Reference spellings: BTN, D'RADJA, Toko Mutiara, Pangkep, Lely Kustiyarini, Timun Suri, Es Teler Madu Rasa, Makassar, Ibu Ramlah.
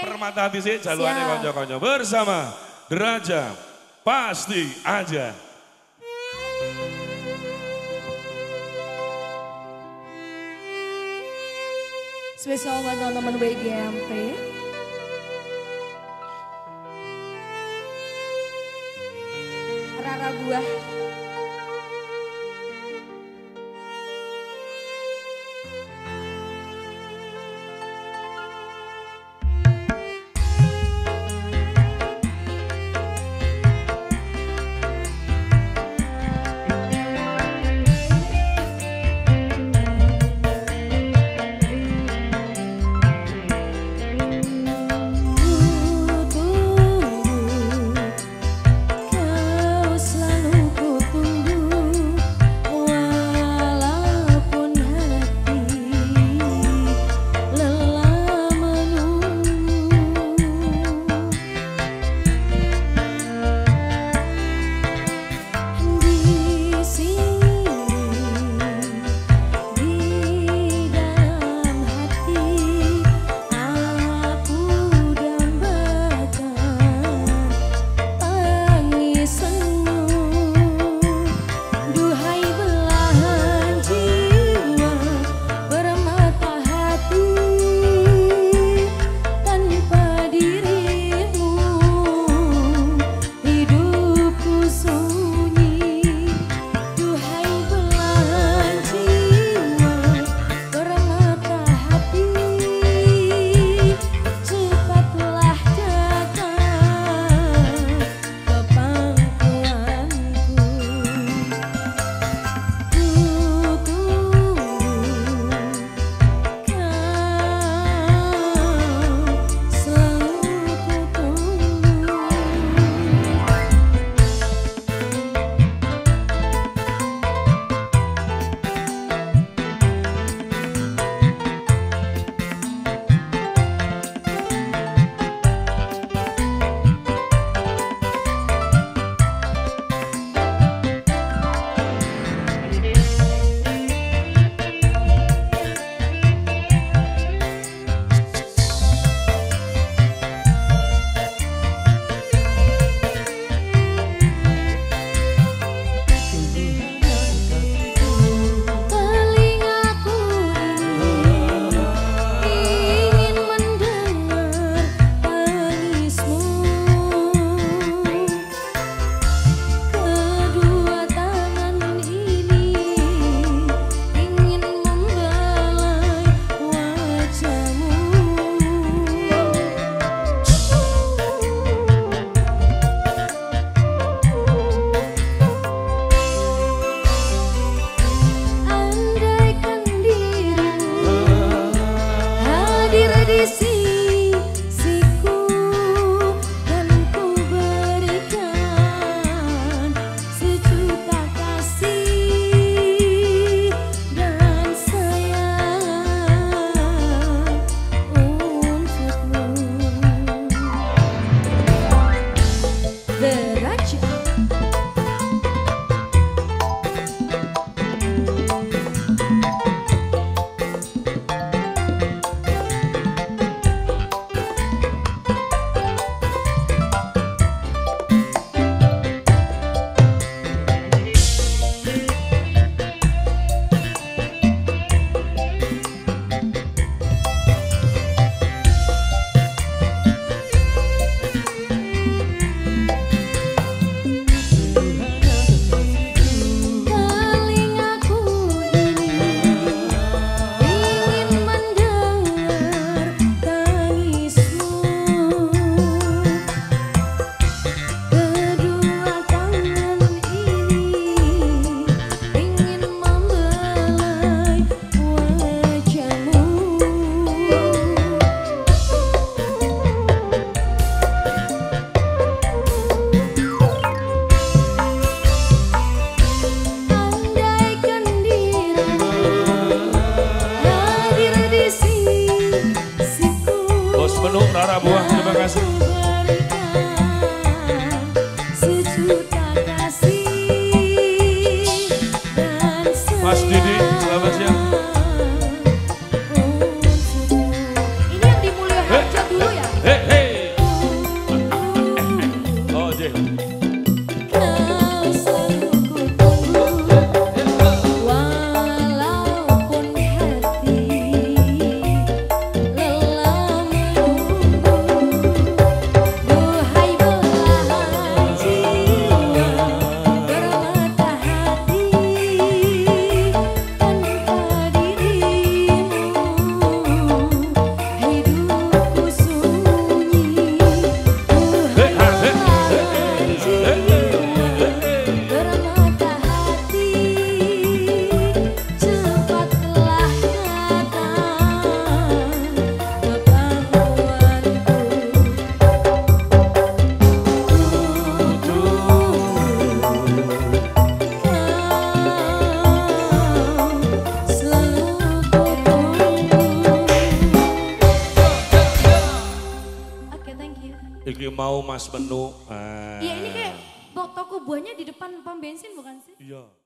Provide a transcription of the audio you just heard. Permata hati sih, jaluannya konco-konco bersama D'RADJA, pasti aja. Spesial buat teman-teman WGMP. Rara buah. Rara buah, terima kasih. Mas Didi, selamat siang. Ini yang dimuliakan. okay, thank you. Iki mau Mas Menu. Iya, ini kayak toko buahnya di depan pom bensin bukan sih? Iya.